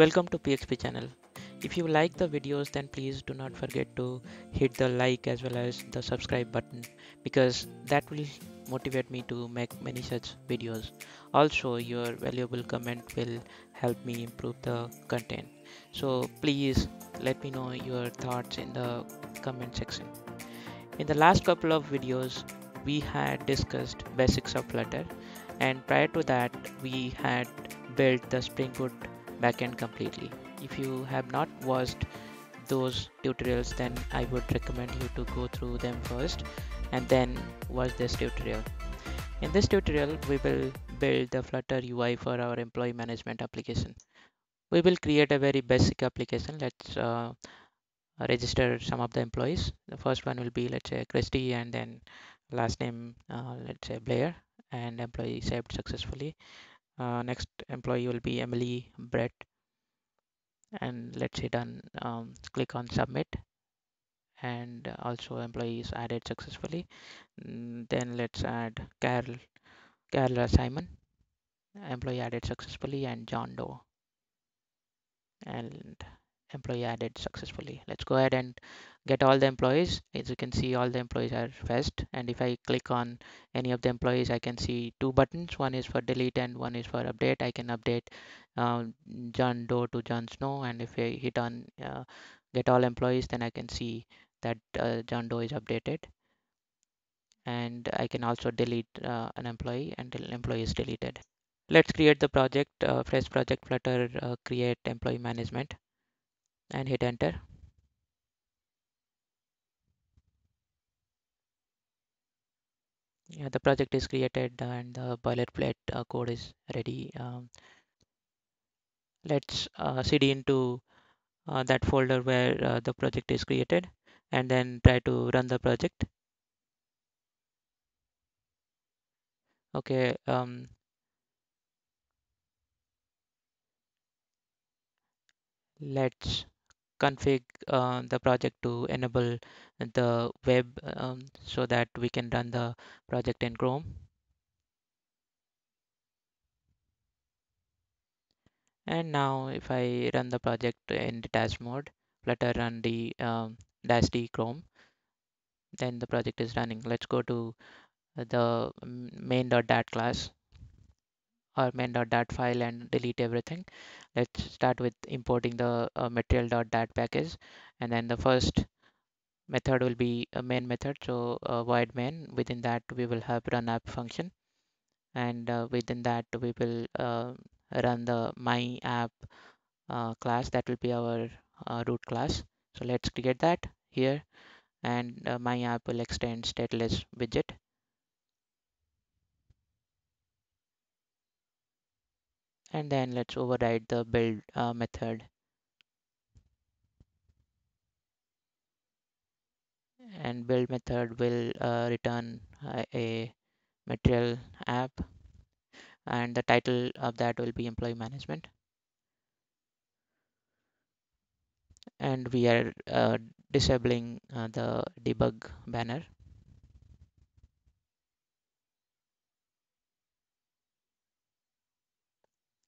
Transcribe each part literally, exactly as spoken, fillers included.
Welcome to P X P channel. If you like the videos, then please do not forget to hit the like as well as the subscribe button, because that will motivate me to make many such videos. Also, your valuable comment will help me improve the content. So please let me know your thoughts in the comment section. In the last couple of videos, we had discussed basics of Flutter, and prior to that we had built the Spring Boot backend completely. If you have not watched those tutorials, then I would recommend you to go through them first and then watch this tutorial. In this tutorial, we will build the Flutter U I for our employee management application. We will create a very basic application. Let's uh, register some of the employees. The first one will be, let's say, Christy, and then last name, uh, let's say Blair, and employee saved successfully. Uh, next employee will be Emily Brett, and let's say done. Um, click on submit, and also employee is added successfully. And then let's add Carol, Carla Simon, employee added successfully, and John Doe, and employee added successfully. Let's go ahead and get all the employees. As you can see, all the employees are fetched, and if I click on any of the employees, I can see two buttons. One is for delete and one is for update. I can update uh, John Doe to John Snow, and if I hit on uh, get all employees, then I can see that uh, John Doe is updated, and I can also delete uh, an employee until employee is deleted. Let's create the project, uh, fresh project Flutter, uh, create employee management, and hit enter. Yeah, the project is created and the boilerplate uh, code is ready. Um, let's uh, cd into uh, that folder where uh, the project is created, and then try to run the project. Okay. Um, let's config uh, the project to enable the web um, so that we can run the project in Chrome. And now if I run the project in the dash mode, Flutter run the um, dash d Chrome, then the project is running. Let's go to the main.dart class or main.dart file and delete everything. Let's start with importing the uh, material.dart package, and then the first method will be a main method, so uh, void main. Within that we will have run app function, and uh, within that we will uh, run the MyApp uh, class. That will be our uh, root class, so let's create that here, and uh, MyApp will extend stateless widget. And then let's override the build uh, method, and build method will uh, return uh, a material app, and the title of that will be employee management. And we are uh, disabling uh, the debug banner.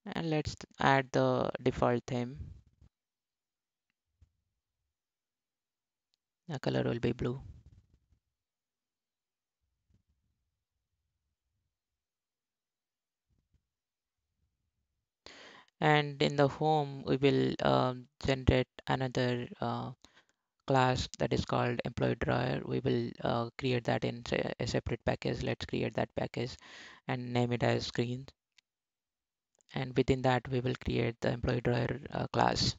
And let's add the default theme. The color will be blue. And in the home, we will uh, generate another uh, class that is called EmployeeDrawer. We will uh, create that in a separate package. Let's create that package and name it as Screens. And within that we will create the EmployeeDrawer uh, class.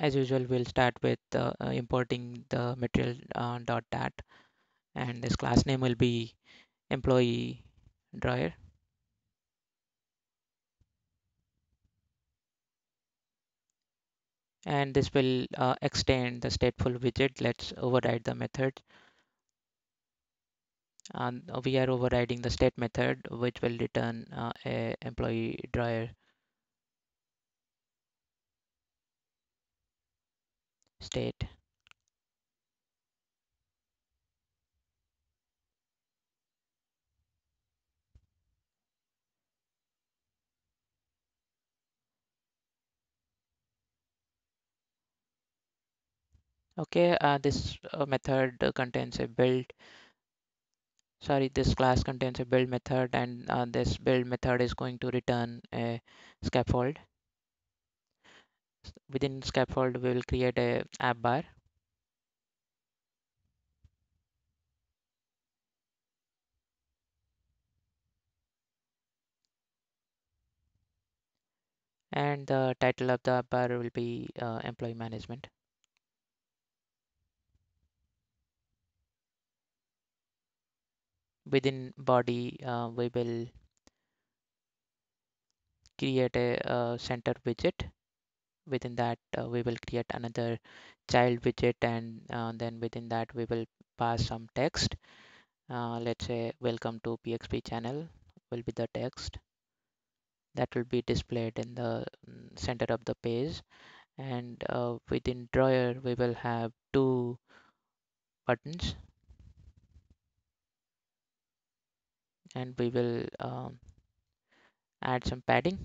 As usual, we'll start with uh, uh, importing the material uh, dot dat, and this class name will be EmployeeDrawer. And this will uh, extend the stateful widget. Let's override the method. And we are overriding the state method, which will return uh, a employee drawer state. Okay, uh, this uh, method contains a build, sorry, this class contains a build method, and uh, this build method is going to return a scaffold. Within scaffold, we will create a app bar. And the title of the app bar will be uh, employee management. Within body, uh, we will create a uh, center widget. Within that, uh, we will create another child widget, and uh, then within that, we will pass some text. Uh, let's say, welcome to P X P channel will be the text that will be displayed in the center of the page. And uh, within drawer, we will have two buttons. And we will um, add some padding.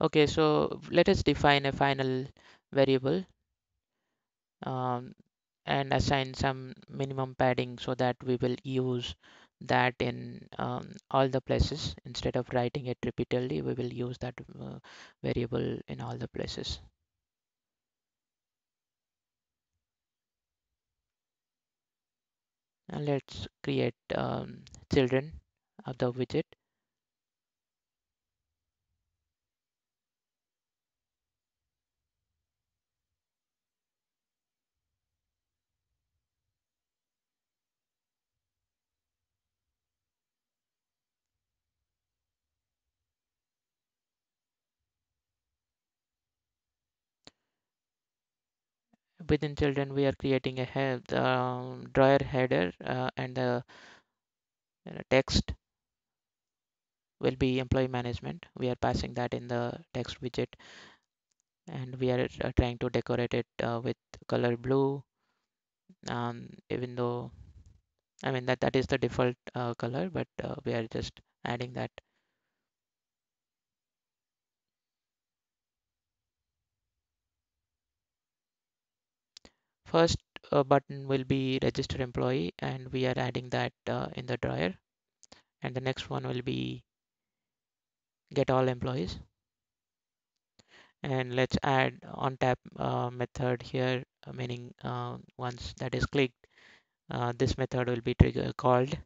Okay, so let us define a final variable um, and assign some minimum padding so that we will use that in um, all the places. Instead of writing it repeatedly, we will use that uh, variable in all the places. And let's create um, children of the widget. Within children, we are creating a head, um, drawer header, uh, and the uh, text will be employee management. We are passing that in the text widget, and we are uh, trying to decorate it uh, with color blue, um, even though, I mean, that, that is the default uh, color, but uh, we are just adding that. First uh, button will be registered employee, and we are adding that uh, in the drawer. And the next one will be get all employees. And let's add on tap uh, method here, meaning uh, once that is clicked, uh, this method will be trigger called.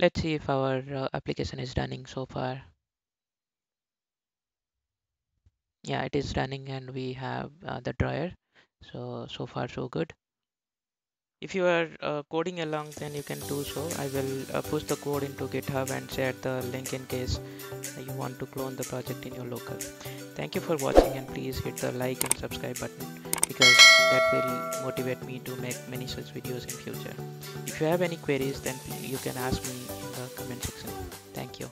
Let's see if our uh, application is running so far. Yeah, it is running, and we have uh, the drawer. So, so far so good. If you are uh, coding along, then you can do so. I will uh, push the code into GitHub and share the link in case you want to clone the project in your local. Thank you for watching, and please hit the like and subscribe button, because that will motivate me to make many such videos in future. If you have any queries, then you can ask me in the comment section. Thank you.